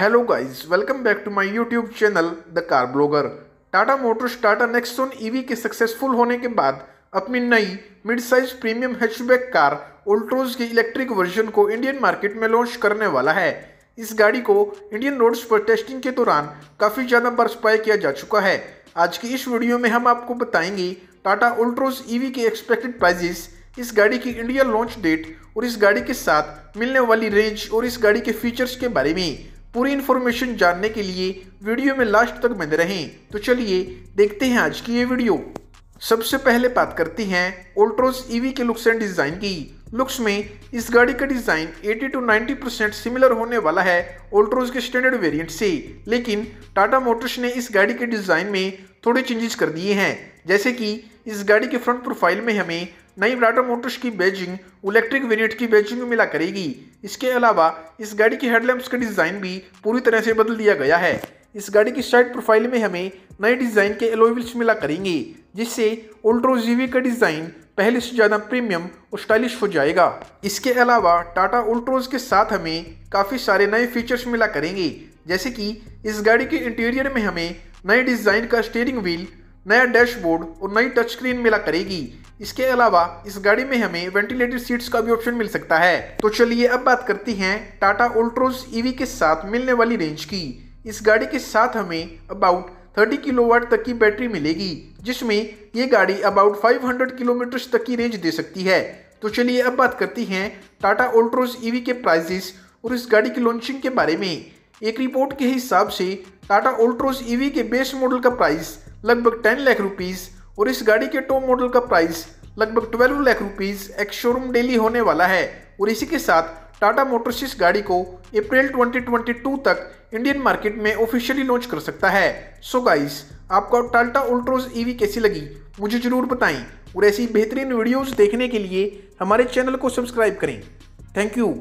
Hello guys, welcome back to my YouTube channel the car blogger. Tata Motors Tata Nexon EV के successful होने के बाद अपनी नई mid size premium hatchback car Altroz के इलेक्ट्रिक वर्जन को इंडियन मार्केट में लॉन्च करने वाला है। इस गाड़ी को इंडियन रोड्स पर टेस्टिंग के दौरान काफ़ी ज़्यादा बर्सपाई किया जा चुका है। आज की इस वीडियो में हम आपको बताएंगे टाटा अल्ट्रोज ईवी के एक्सपेक्टेड प्राइजेस, इस गाड़ी की इंडिया लॉन्च डेट और इस गाड़ी के साथ मिलने वाली रेंज और इस गाड़ी के फीचर्स के बारे में। पूरी इन्फॉर्मेशन जानने के लिए वीडियो में लास्ट तक बने रहें। तो चलिए देखते हैं आज की ये वीडियो। सबसे पहले बात करते हैं अल्ट्रोज ईवी के लुक्स एंड डिज़ाइन की। लुक्स में इस गाड़ी का डिज़ाइन 80 से 90% सिमिलर होने वाला है अल्ट्रोज के स्टैंडर्ड वेरिएंट से, लेकिन टाटा मोटर्स ने इस गाड़ी के डिज़ाइन में थोड़े चेंजेस कर दिए हैं। जैसे कि इस गाड़ी के फ्रंट प्रोफाइल में हमें नई टाटा मोटर्स की बैजिंग इलेक्ट्रिक वेरिएंट की बैजिंग में मिला करेगी। इसके अलावा इस गाड़ी के हेडलैम्प्स का डिज़ाइन भी पूरी तरह से बदल दिया गया है। इस गाड़ी की साइड प्रोफाइल में हमें नए डिज़ाइन के एलॉय व्हील्स मिला करेंगे, जिससे अल्ट्रोज ईवी का डिज़ाइन पहले से ज़्यादा प्रीमियम और स्टाइलिश हो जाएगा। इसके अलावा टाटा अल्ट्रोज के साथ हमें काफ़ी सारे नए फीचर्स मिला करेंगे, जैसे कि इस गाड़ी के इंटीरियर में हमें नए डिज़ाइन का स्टीयरिंग व्हील, नया डैशबोर्ड और नई टच स्क्रीन मिला करेगी। इसके अलावा इस गाड़ी में हमें वेंटिलेटेड सीट्स का भी ऑप्शन मिल सकता है। तो चलिए अब बात करती हैं टाटा अल्ट्रोज ईवी के साथ मिलने वाली रेंज की। इस गाड़ी के साथ हमें अबाउट 30 किलोवाट तक की बैटरी मिलेगी, जिसमें ये गाड़ी अबाउट 500 किलोमीटर तक की रेंज दे सकती है। तो चलिए अब बात करती हैं टाटा अल्ट्रोज ईवी के प्राइजेस और इस गाड़ी की लॉन्चिंग के बारे में। एक रिपोर्ट के हिसाब से टाटा अल्ट्रोज ईवी के बेस मॉडल का प्राइस लगभग 10 लाख रुपीज़ और इस गाड़ी के टॉप मॉडल का प्राइस लगभग 12 lakh rupees ex showroom Delhi होने वाला है। और इसी के साथ टाटा मोटर्स इस गाड़ी को अप्रैल 2022 तक इंडियन मार्केट में ऑफिशियली लॉन्च कर सकता है। सो गाइस, आपको टाटा अल्ट्रोज ईवी कैसी लगी मुझे ज़रूर बताएं और ऐसी बेहतरीन वीडियोज़ देखने के लिए हमारे चैनल को सब्सक्राइब करें। Thank you.